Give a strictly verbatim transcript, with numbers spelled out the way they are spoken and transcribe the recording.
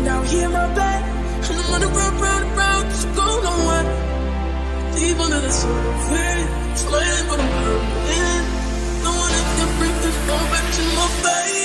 Now hear my back, and I'm gonna run round and round, cause you go nowhere. Deep under the surface, it's laying but I'm hurting. No one else can bring this moment to my face.